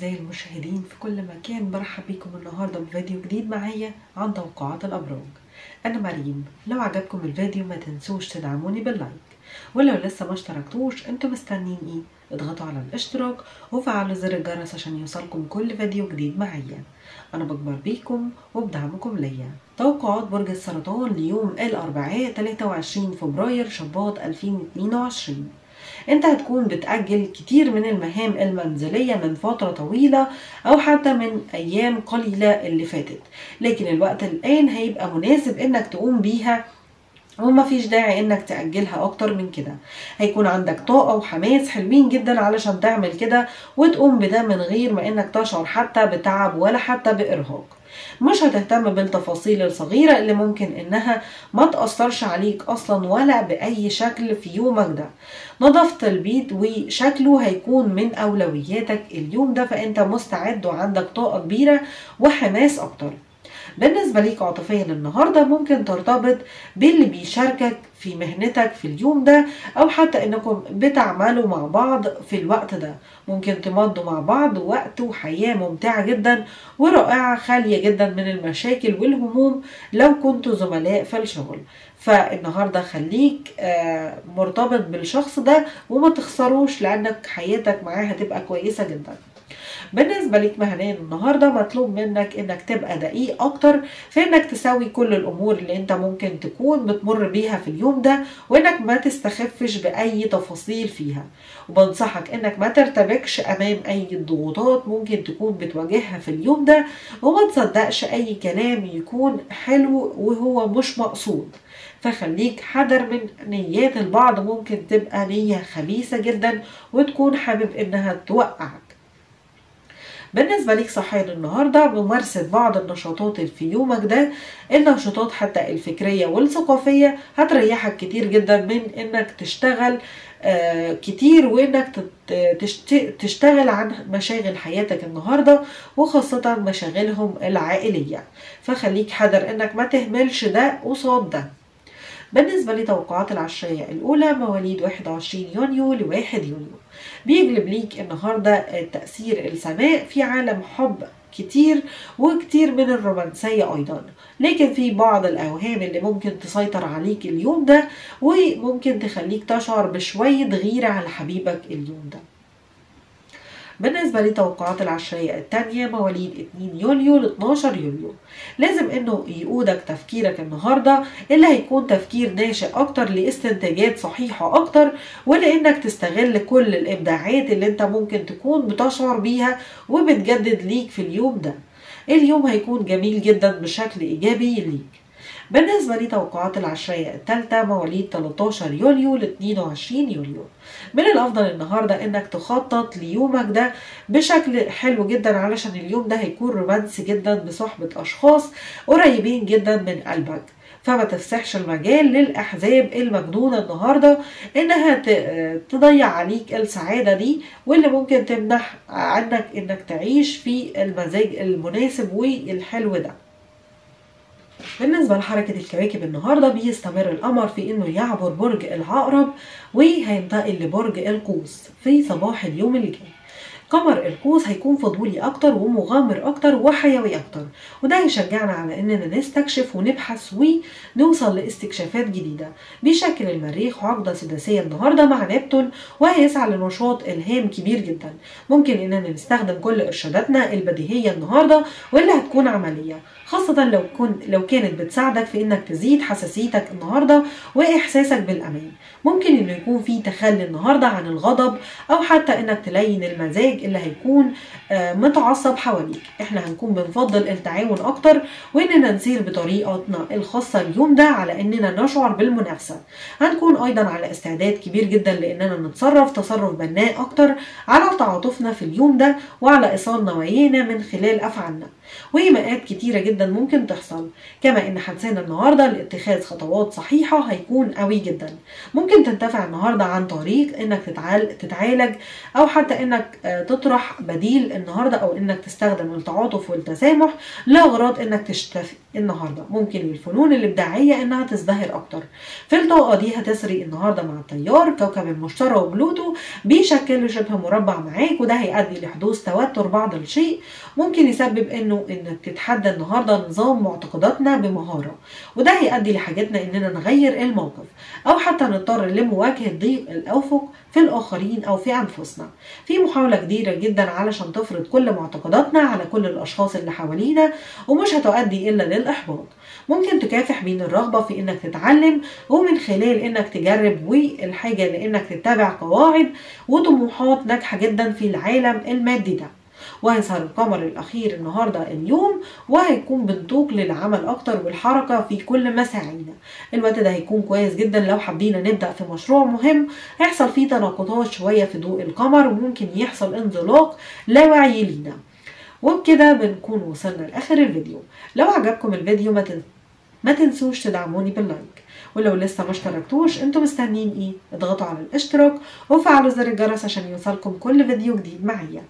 زي المشاهدين في كل مكان، برحب بيكم النهاردة بفيديو جديد معايا عن توقعات الأبراج. أنا مريم. لو عجبكم الفيديو ما تنسوش تدعموني باللايك، ولو لسه ما اشتركتوش انتوا مستنيين ايه؟ اضغطوا على الاشتراك وفعلوا زر الجرس عشان يوصلكم كل فيديو جديد معايا. أنا بكبر بيكم وبدعمكم ليا. توقعات برج السرطان ليوم الأربعاء 23 فبراير شباط 2022. انت هتكون بتأجل كتير من المهام المنزلية من فترة طويلة او حتى من ايام قليلة اللي فاتت، لكن الوقت الان هيبقى مناسب انك تقوم بيها ومفيش داعي انك تأجلها اكتر من كده. هيكون عندك طاقة وحماس حلوين جدا علشان تعمل كده وتقوم بده من غير ما انك تشعر حتى بتعب ولا حتى بإرهاق. مش هتهتم بالتفاصيل الصغيرة اللي ممكن انها ما تأثرش عليك اصلا ولا بأي شكل في يومك ده. نظافة البيت وشكله هيكون من اولوياتك اليوم ده، فانت مستعد وعندك طاقة كبيرة وحماس اكتر. بالنسبة ليك عاطفيا النهاردة ممكن ترتبط باللي بيشاركك في مهنتك في اليوم ده، او حتى انكم بتعملوا مع بعض في الوقت ده. ممكن تمضوا مع بعض وقت وحياة ممتعة جدا ورائعة خالية جدا من المشاكل والهموم لو كنتوا زملاء في الشغل. فالنهاردة خليك مرتبط بالشخص ده وما تخسروش، لانك حياتك معاه هتبقى كويسة جدا. بالنسبة ليك مهنيا النهاردة مطلوب منك انك تبقى دقيق اكتر في انك تسوي كل الامور اللي انت ممكن تكون بتمر بيها في اليوم ده، وانك ما تستخفش باي تفاصيل فيها. وبنصحك انك ما ترتبكش امام اي ضغوطات ممكن تكون بتواجهها في اليوم ده، وما تصدقش اي كلام يكون حلو وهو مش مقصود. فخليك حذر من نيات البعض، ممكن تبقى نية خبيثة جدا وتكون حابب انها توقعك. بالنسبة ليك صحيا النهاردة ممارسة بعض النشاطات في يومك ده، النشاطات حتى الفكرية والثقافية هتريحك كتير جدا من انك تشتغل كتير وانك تشتغل عن مشاغل حياتك النهاردة وخاصة مشاغلهم العائلية. فخليك حذر انك ما تهملش ده قصاد ده. بالنسبة لتوقعات العشرية الأولى مواليد 21 يونيو ل 1 يوليو، بيجلب ليك النهاردة تأثير السماء في عالم حب كتير وكتير من الرومانسية أيضا، لكن في بعض الأوهام اللي ممكن تسيطر عليك اليوم ده وممكن تخليك تشعر بشوية غيرة على حبيبك اليوم ده. بالنسبة لتوقعات العشرية الثانية مواليد 2 يوليو ل 12 يوليو، لازم انه يقودك تفكيرك النهاردة اللي هيكون تفكير ناشئ اكتر لاستنتاجات صحيحة اكتر، ولانك تستغل كل الابداعات اللي انت ممكن تكون بتشعر بيها وبتجدد ليك في اليوم ده. اليوم هيكون جميل جدا بشكل ايجابي ليك. بالنسبة لتوقعات العشرية الثالثة مواليد 13 يوليو ل 22 يوليو، من الأفضل النهاردة إنك تخطط ليومك ده بشكل حلو جدا علشان اليوم ده هيكون رومانسي جدا بصحبة أشخاص قريبين جدا من قلبك. فما تفسحش المجال للأحزاب المجنونة النهاردة إنها تضيع عليك السعادة دي، واللي ممكن تمنح عنك إنك تعيش في المزاج المناسب والحلو ده. بالنسبة لحركة الكواكب النهاردة بيستمر القمر في انه يعبر برج العقرب وهينتقل لبرج القوس في صباح اليوم اللي جاي. قمر القوس هيكون فضولي اكتر ومغامر اكتر وحيوي اكتر، وده هيشجعنا على اننا نستكشف ونبحث ونوصل لاستكشافات جديدة. بيشكل المريخ عقدة سداسية النهاردة مع نبتون وهيسعى لنشاط الهام كبير جدا. ممكن اننا نستخدم كل ارشاداتنا البديهية النهاردة واللي هتكون عملية، خاصة لو كانت بتساعدك في انك تزيد حساسيتك النهاردة واحساسك بالامان. ممكن انه يكون في تخلي النهاردة عن الغضب او حتى انك تلين المزاج اللي هيكون متعصب حواليك. احنا هنكون بنفضل التعاون اكتر واننا نسير بطريقتنا الخاصة اليوم ده على اننا نشعر بالمنافسة. هنكون ايضا على استعداد كبير جدا لاننا نتصرف تصرف بناء اكتر على تعاطفنا في اليوم ده وعلى ايصال نوايانا من خلال افعالنا. وإيماءات كتيرة جدا ممكن تحصل، كما ان حدسنا النهاردة لاتخاذ خطوات صحيحة هيكون قوي جدا. ممكن تنتفع النهاردة عن طريق انك تتعالج او حتى انك تطرح بديل النهارده، او انك تستخدم التعاطف والتسامح لاغراض انك تشتفي النهارده. ممكن الفنون الابداعيه انها تزدهر اكتر. في الطاقه دي هتسري النهارده مع التيار، كوكب المشتري وبلوتو بيشكلوا شبه مربع معاك، وده هيؤدي لحدوث توتر بعض الشيء. ممكن يسبب انك تتحدى النهارده نظام معتقداتنا بمهاره، وده هيؤدي لحاجتنا اننا نغير الموقف او حتى نضطر لمواجهه ضيق الافق في الاخرين او في انفسنا. في محاوله كبيره جدا علشان تفرض كل معتقداتنا على كل الاشخاص اللي حوالينا، ومش هتؤدي الا للاحباط. ممكن تكافح بين الرغبه في انك تتعلم ومن خلال انك تجرب، والحاجه لانك تتبع قواعد وطموحات ناجحه جدا في العالم المادي ده. وهيظهر القمر الاخير النهارده اليوم، وهيكون بنطوق للعمل اكتر والحركه في كل مساعينا. الوقت ده هيكون كويس جدا لو حبينا نبدا في مشروع مهم هيحصل فيه تناقضات شويه في ضوء القمر، وممكن يحصل انزلاق لا وعي لينا. وبكده بنكون وصلنا لاخر الفيديو. لو عجبكم الفيديو ما تنسوش تدعموني باللايك، ولو لسه ما اشتركتوش انتم مستنيين ايه؟ اضغطوا على الاشتراك وفعلوا زر الجرس عشان يوصلكم كل فيديو جديد معايا.